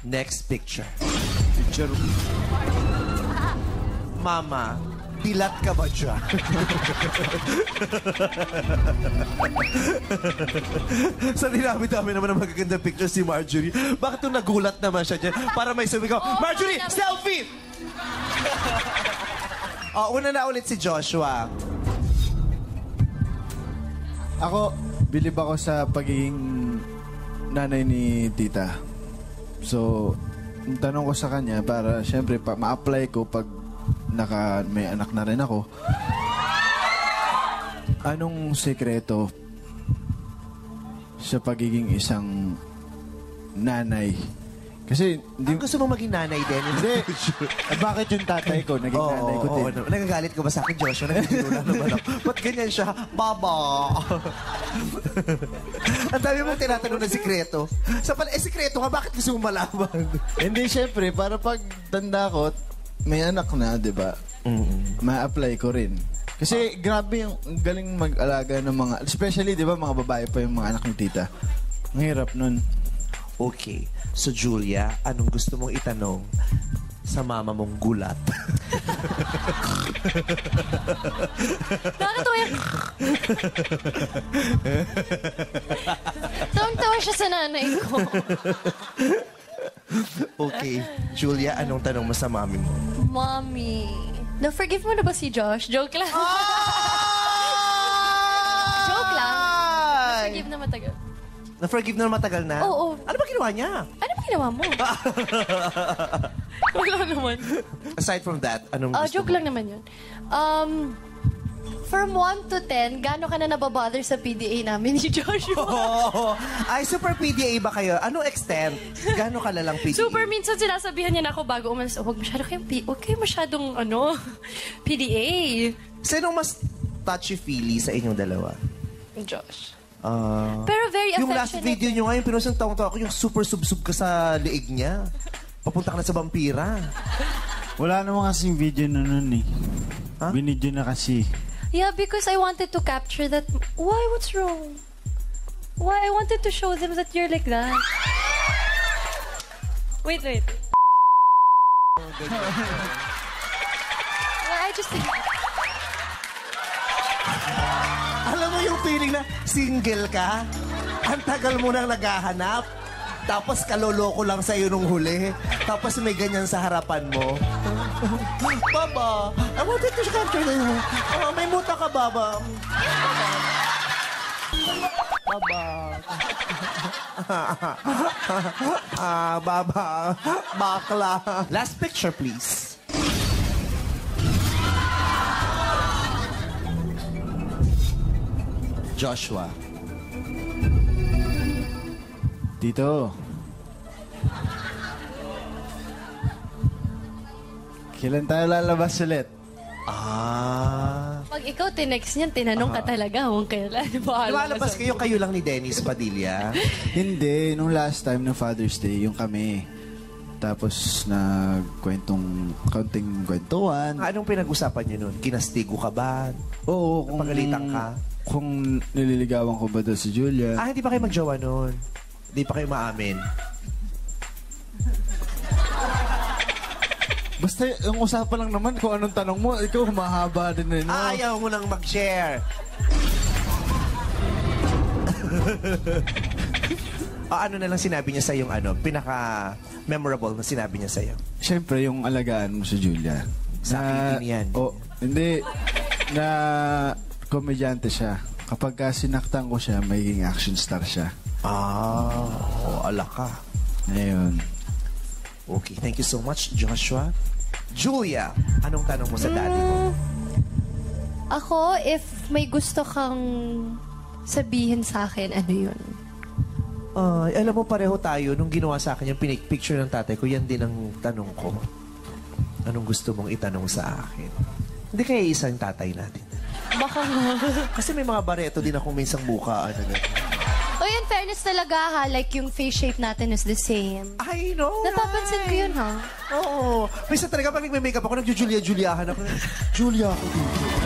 Next picture. Picture. Mama, dilat ka ba dyan? Sa dinami-dami naman ang magaganda picture si Marjorie. Bakit nung nagulat naman siya dyan? Para may sumigaw, Marjorie, selfie! Una na ulit si Joshua. Ako, bilib ako sa pagiging nanay ni tita. So, ang tanong ko sa kanya, para siyempre ma-apply ko pag may anak na rin ako. Anong sekreto sa pagiging isang nanay? Kasi... gusto mong maging nanay din? Hindi. Bakit yung tatay ko naging nanay ko din? Nagagalit ko ba sa akin, Joshua? Nagkakilula naman ako. Ba't ganyan siya? Baba! Ang dami mong tinatanong ng sekreto. Sa pala, sekreto ka, bakit gusto mong malaman? Hindi, syempre, para pag tanda ko, may anak na, di ba? Ma-apply ko rin. Kasi grabe yung galing mag-alaga ng mga... Especially, di ba, mga babae pa yung mga anak ng tita. Ang hirap nun. Okay. So, Julia, anong gusto mong itanong sa mama mong gulat? Bakit tuwing... Tawang-tawa siya sa nanay ko. Okay. Julia, anong tanong mo sa mami mo? Mommy, na-forgive mo na ba si Josh? Joke lang. Joke lang. Na-forgive na matagal. Na-forgive na matagal na? Oo. Ano ba ginawa niya? Ano ba ginawa mo? Wala naman. Aside from that, anong gusto mo? Joke lang naman yun. From 1 to 10, gaano ka na nababother sa PDA namin ni Joshua? Oh, ay, super PDA ba kayo? Anong extent? Gaano ka lalang PDA? Super, minsan sinasabihan niya na ako bago umalis. Huwag masyado kayong PDA. Sinong mas touchy-feely sa inyong dalawa? Josh. Pero very affectionate. Yung last video niyo ngayon, pinusang tawang-tawa ko, yung super sub-sub ka sa liig niya. Papunta ka na sa vampira. Wala naman kasing video na nun eh. Huh? Binidyo na kasi. Yeah, because I wanted to capture that. Why? What's wrong? Why? I wanted to show them that you're like that. Wait, wait. I just think... Alam mo yung feeling na single ka? Ang tagal mo nang naghahanap? Tapos kaloloko lang sa'yo nung huli? Tapos may ganyan sa harapan mo? Baba, I wanted to capture you. May muta ka, Baba. Baba. Baba. Bakla. Last picture, please. Joshua. Dito. Kailan tayo lalabas ulit? Pag ikaw tinext niyan, tinanong ka talaga kung kailan. Lalabas kayo, kayo lang ni Dennis Padilla? Hindi. Nung last time ng Father's Day, yung kami. Tapos kaunting kwentuhan. Anong pinag-usapan niyo nun? Kinastigo ka ba? Oo. Napagalitan ka? Kung nililigawan ko ba daw si Julia. Hindi pa kayo magjowa nun? Hindi pa kayo maamin? Basta yung usapan lang naman kung anong tanong mo, ikaw humahaba din na yun. Ayaw mo lang mag-share. Ano na lang sinabi niya sa'yo yung pinaka-memorable na sinabi niya sa'yo? Siyempre, yung alagaan mo si Julia. Sa akin din yan. Hindi. Na komedyante siya. Kapag sinaktan ko siya, magiging action star siya. Ala ka. Ayun. Okay, thank you so much, Joshua. Julia, anong tanong mo sa daddy mo? Ako, if may gusto kang sabihin sa akin, ano yun? Alam mo, pareho tayo. Nung ginawa sa akin yung picture ng tatay ko, yan din ang tanong ko. Anong gusto mong itanong sa akin? Hindi kaya isang tatay natin. Baka nga. Kasi may mga Barreto din akong minsang bukaan. In fairness talaga ha, like yung face shape natin is the same. I know, napapansin ko yun ha? Oo. Misa talaga pag nagme-makeup ako, nagjujulia-juliahan ako. Julia ako dito.